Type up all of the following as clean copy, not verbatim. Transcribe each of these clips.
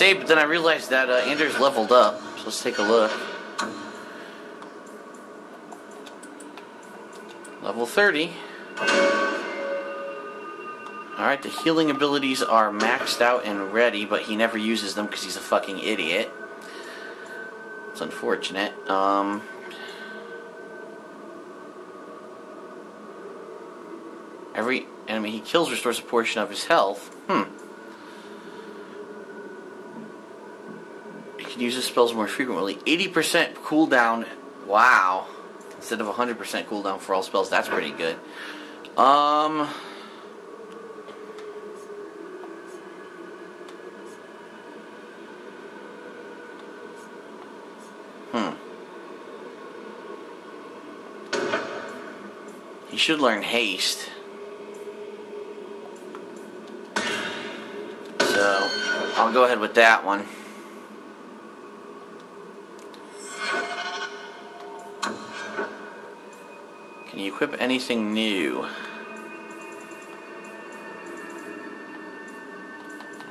save, but then I realized that Anders leveled up. So let's take a look. Level 30. Alright, the healing abilities are maxed out and ready, but he never uses them because he's a fucking idiot. It's unfortunate. Every enemy he kills restores a portion of his health. He can use his spells more frequently. 80% cooldown. Wow. Instead of 100% cooldown for all spells. That's pretty good. He should learn haste. So, I'll go ahead with that one. Can you equip anything new?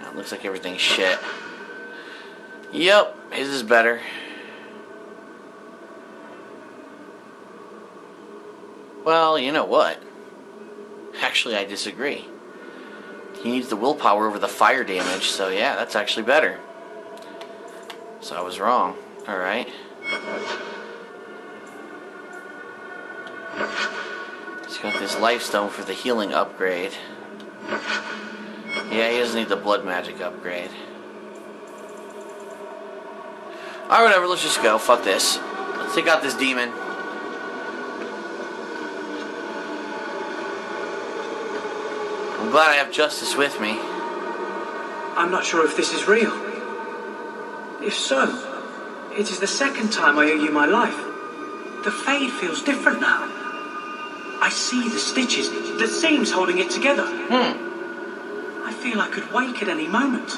That looks like everything's shit. Yep, his is better. Well, you know what? Actually, I disagree. He needs the willpower over the fire damage, so yeah, that's actually better. So I was wrong. Alright. Let's go with this life stone for the healing upgrade. Yeah, he doesn't need the blood magic upgrade. Alright, whatever, let's just go. Fuck this. Let's take out this demon. I'm glad I have justice with me. I'm not sure if this is real. If so, it is the second time I owe you my life. The fade feels different now. I see the stitches, the seams holding it together. I feel I could wake at any moment.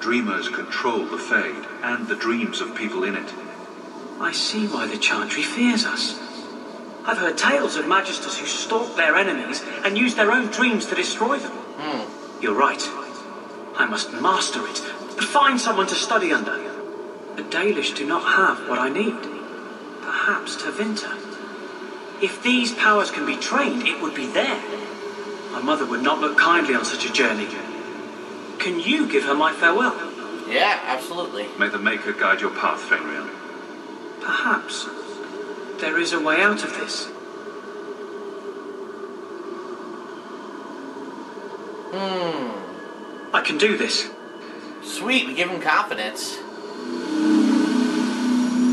Dreamers control the fade and the dreams of people in it. I see why the Chantry fears us. I've heard tales of magisters who stalk their enemies and use their own dreams to destroy them. You're right. I must master it, find someone to study under. The Dalish do not have what I need. Perhaps Tevinter. If these powers can be trained, it would be there. My mother would not look kindly on such a journey. Can you give her my farewell? Yeah, absolutely. May the Maker guide your path, Fenrir. Perhaps there is a way out of this. I can do this. Sweet, we give him confidence.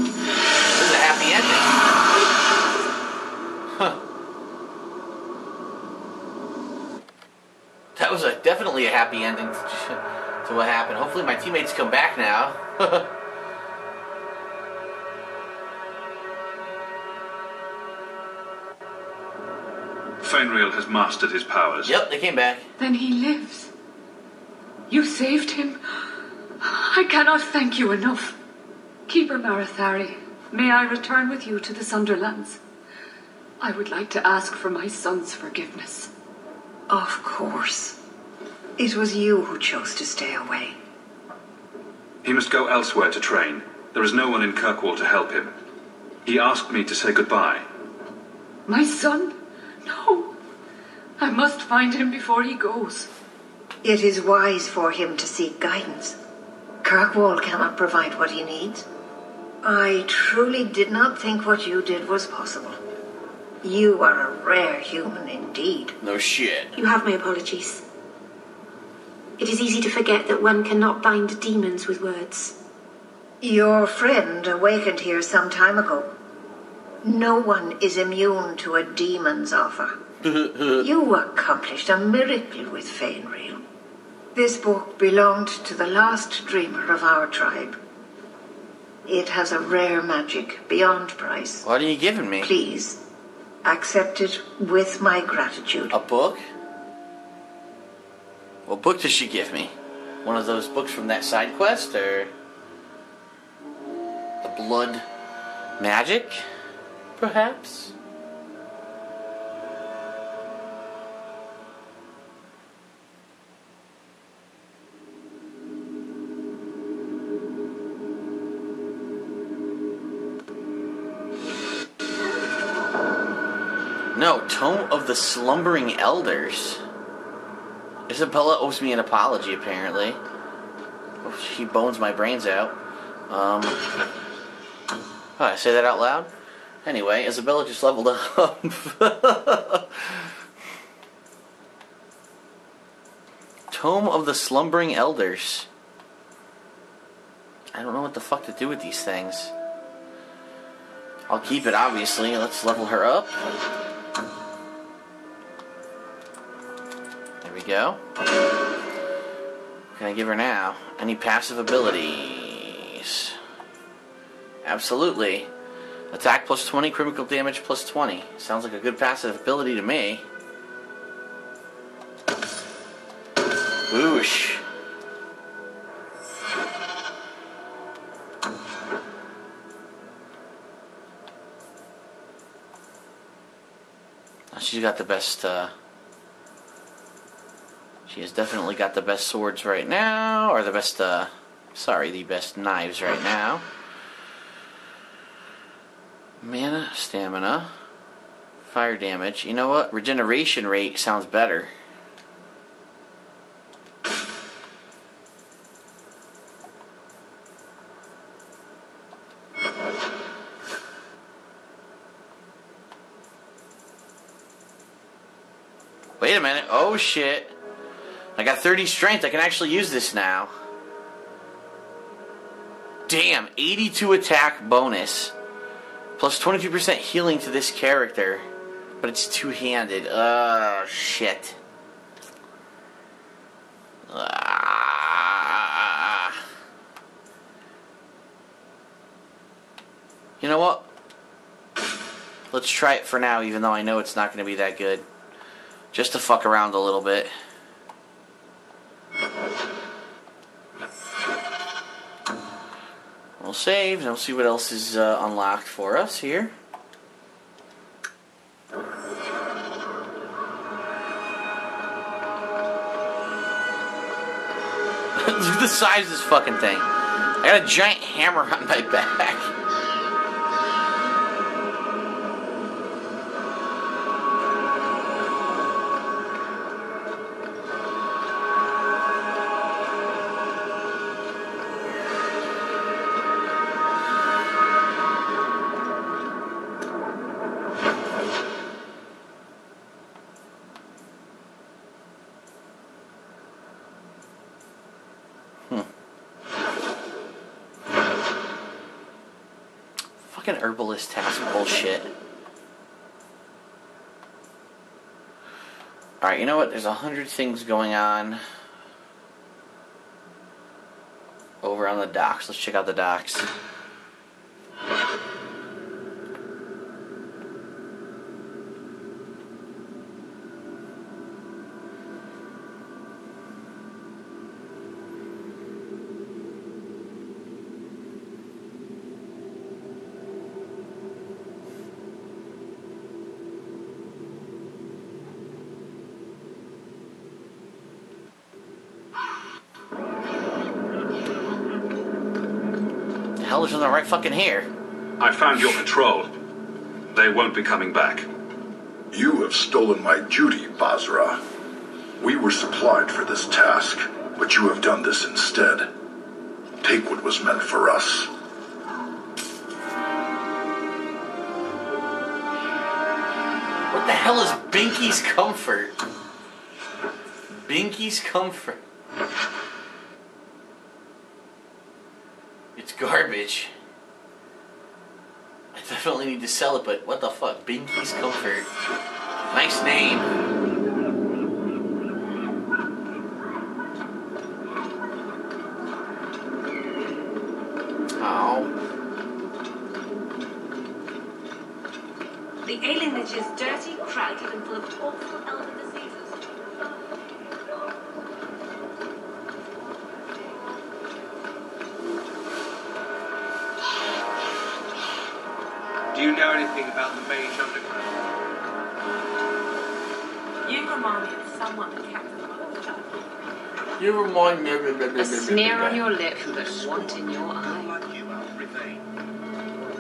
This is a happy ending. That was definitely a happy ending to what happened. Hopefully my teammates come back now. Feynriel has mastered his powers. Yep, they came back. Then he lives. You saved him. I cannot thank you enough. Keeper Marathari, may I return with you to the Sunderlands? I would like to ask for my son's forgiveness. Of course. It was you who chose to stay away. He must go elsewhere to train. There is no one in Kirkwall to help him. He asked me to say goodbye. My son? No, I must find him before he goes. It is wise for him to seek guidance. Kirkwall cannot provide what he needs. I truly did not think what you did was possible. You are a rare human indeed. No shit. You have my apologies. It is easy to forget that one cannot bind demons with words. Your friend awakened here some time ago. No one is immune to a demon's offer. You accomplished a miracle with Feynriel. This book belonged to the last dreamer of our tribe. It has a rare magic beyond price. What are you giving me? Please, accept it with my gratitude. A book? What book does she give me? One of those books from that side quest, or... the blood magic, perhaps? No, Tome of the Slumbering Elders. Isabella owes me an apology, apparently. She bones my brains out. Oh, I say that out loud? Anyway, Isabella just leveled up. Tome of the Slumbering Elders. I don't know what the fuck to do with these things. I'll keep it, obviously. Let's level her up. There we go. What can I give her now? Any passive abilities? Absolutely. Attack plus 20, critical damage plus 20. Sounds like a good passive ability to me. Whoosh. She's got the best, she has definitely got the best swords right now, or the best, sorry, the best knives right now. Mana, stamina, fire damage. You know what? Regeneration rate sounds better. Wait a minute. Oh, shit. I got 30 strength. I can actually use this now. Damn. 82 attack bonus. Plus 22% healing to this character. But it's two-handed. Oh, shit. You know what? Let's try it for now, even though I know it's not going to be that good. Just to fuck around a little bit. We'll save and we'll see what else is unlocked for us here. Look at the size of this fucking thing. I got a giant hammer on my back. Fucking herbalist task bullshit. Alright, you know what? There's 100 things going on over on the docks. Let's check out the docks. On the right fucking hair. I found your patrol. They won't be coming back. You have stolen my duty, Basra. We were supplied for this task, but you have done this instead. Take what was meant for us. What the hell is Binky's Comfort? Binky's Comfort. It's garbage. I definitely need to sell it, but what the fuck? Binky's Comfort. Nice name. Oh. The alienage is dirty, crowded, and full of awful elements. Do you know anything about the mage underground? You remind me of someone that captured the a sneer on your lip, but want in your eye.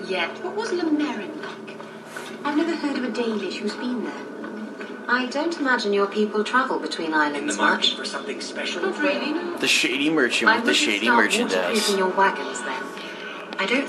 Yet, what was Lumerin like? I've never heard of a Dalish who's been there. I don't imagine your people travel between islands in the market much. For something special? Not really. The shady merchant with the shady merchandise. I wouldn't start waterproofing your wagons then. I don't